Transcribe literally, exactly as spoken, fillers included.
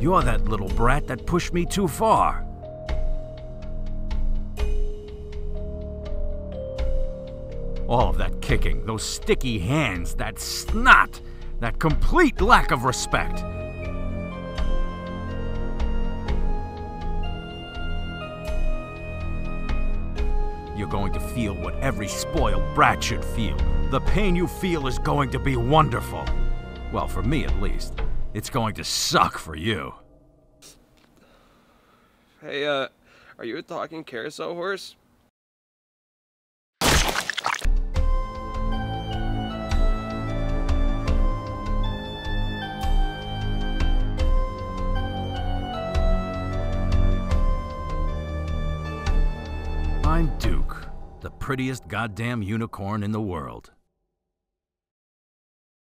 You're that little brat that pushed me too far. All of that kicking, those sticky hands, that snot, that complete lack of respect. You're going to feel what every spoiled brat should feel. The pain you feel is going to be wonderful. Well, for me at least. It's going to suck for you. Hey, uh, are you a talking carousel horse? I'm Duke, the prettiest goddamn unicorn in the world.